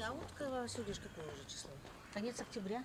Скажи, а вот сегодня какое уже число? Конец октября?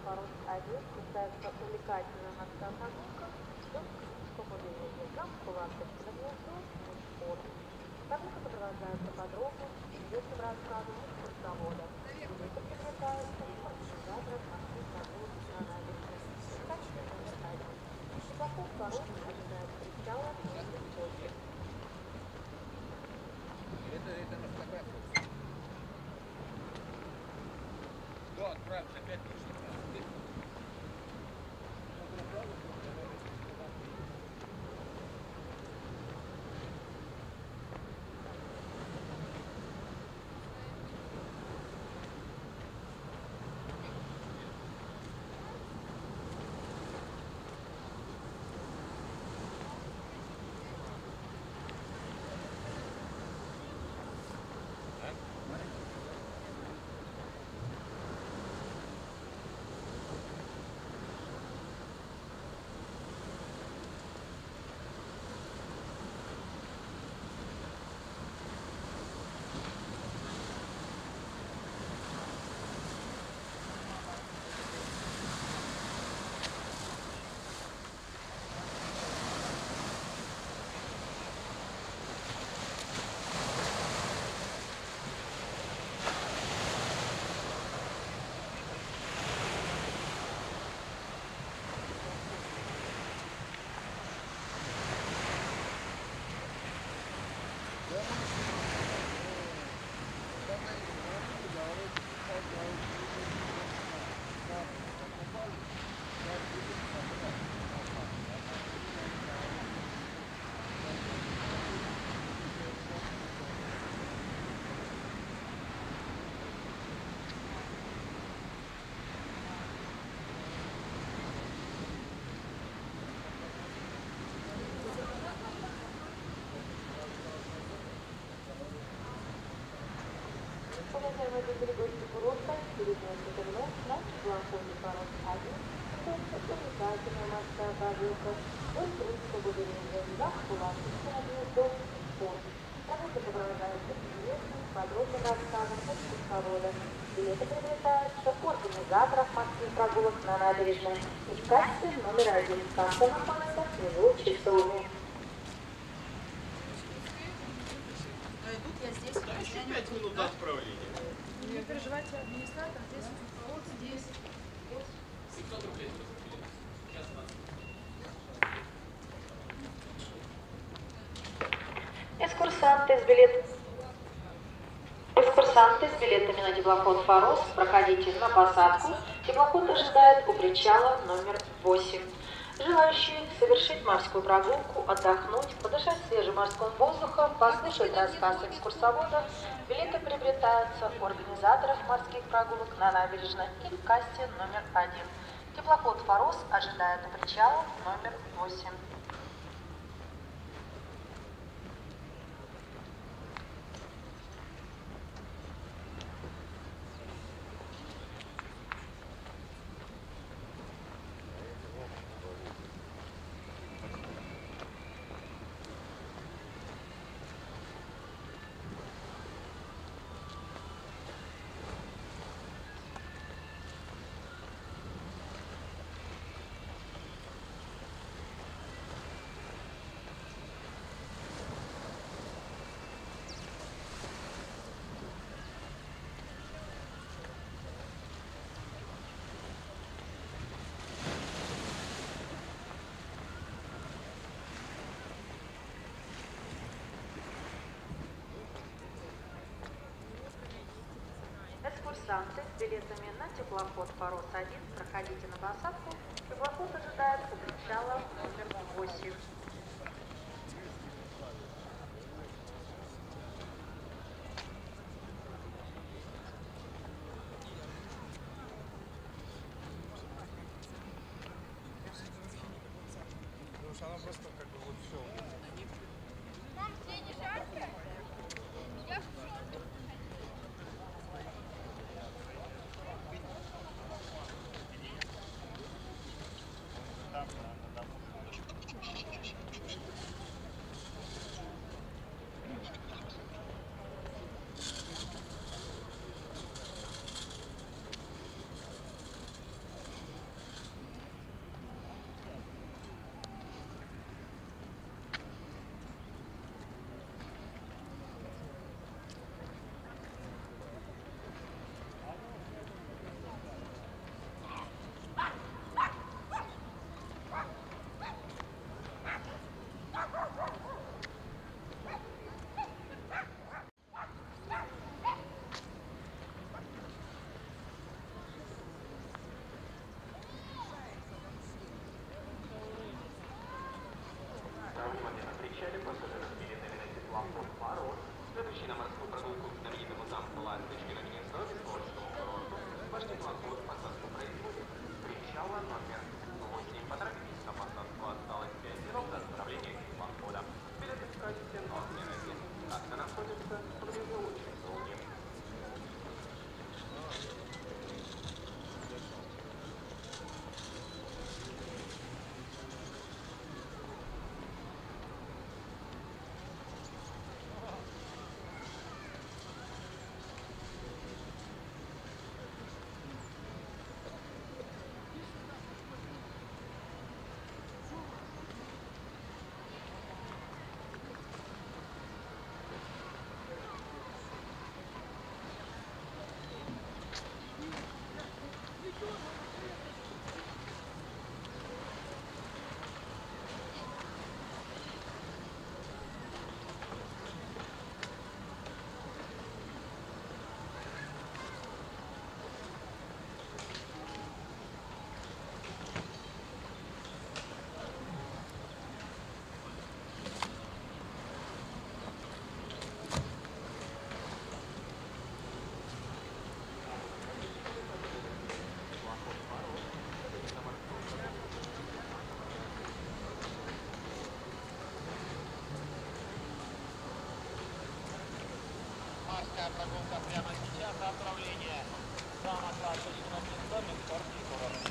Порос-1 считается увлекательным автомобилем, что позволяет игрокам кулакать на неудобную форму. Также сопровождаются подробным интересным рассказом из порсовода. Это привлекается и организаторов маршрутовых анализов. Качество номер 1. Игроков порос ожидает причала в нижнем точке. Это на фотографии. Да, отправить опять нужно. Уважаемые жители города Пороса, переносит вновь на платформе Порос-1, это замечательная морская прогулка, от русского берега до кулакского гнездов «Порос». Работа сопровождается интересным подробным рассказом от курсовода, и это приобретается органы организаторов массовых прогулок на набережной. Участие номер 1. Станция находится внизу часовни. Еще 5 минут до отправления. Не переживайте, администратор здесь. Вот здесь. 700 рублей. Сейчас вас. Экскурсанты с билетами на теплоход «Порос», проходите на посадку. Теплоход ожидает у причала номер 8. Желающие совершить морскую прогулку, отдохнуть, подышать свежим морским воздухом, послушать рассказ экскурсовода, билеты приобретаются у организаторов морских прогулок на набережной и в кассе номер 1. Теплоход «Форос» ожидает у причала номер 8. Экскурсанты с билетами на теплоход «Порос-1», проходите на посадку. Теплоход ожидает у причала номер 8. Потому что она просто как бы вот все. Мам, тебе не жарко? Я в шоке. На морскую прогулку к знаменитому замку «Ласточки» на Гнездове Поросскому курорту ваш теплоход посадку производит с причала номер 8. Поторопитесь, на посадку осталось 5 минут до отправления теплохода. Билеты в кассе номер 1. Такса находится ближе к часовне. Прогулка прямо сейчас за отправление замок «Ласточки» на Гнездове.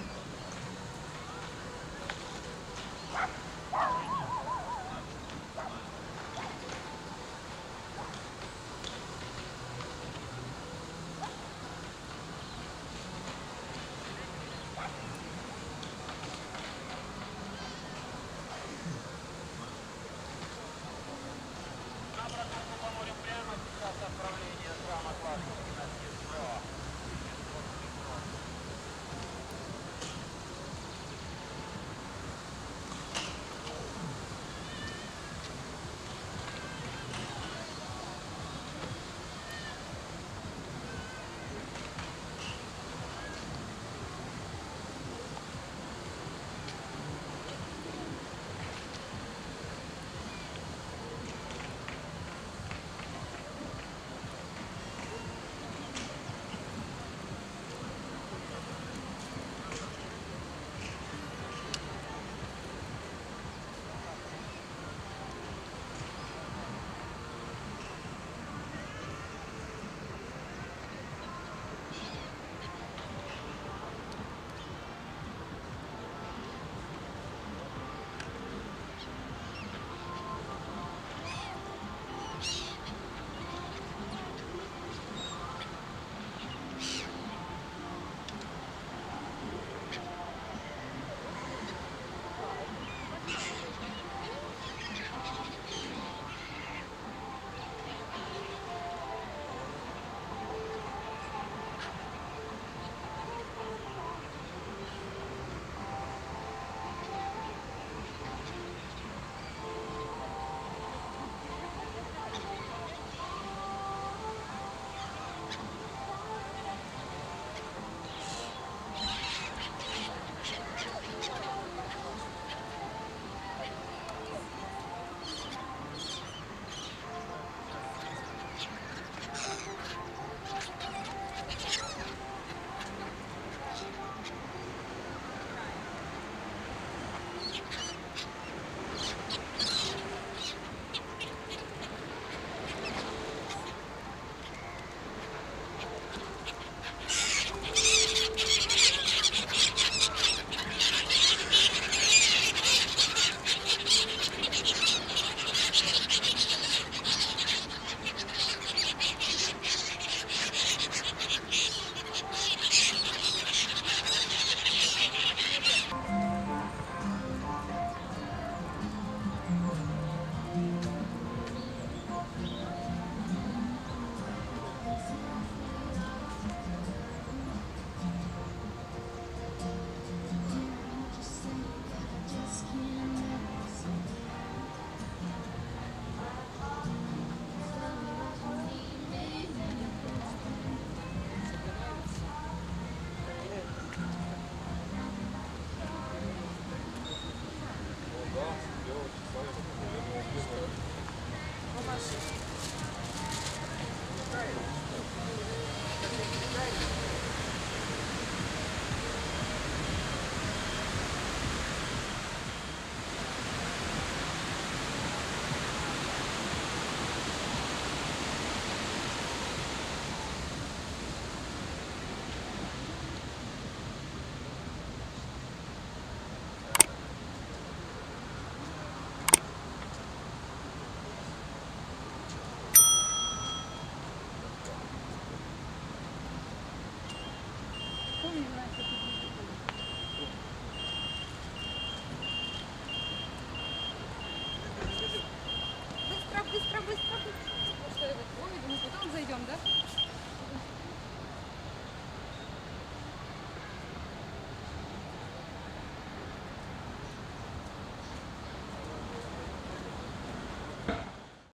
Быстро, быстро, быстро. Что это? Ой, мы потом зайдем, да?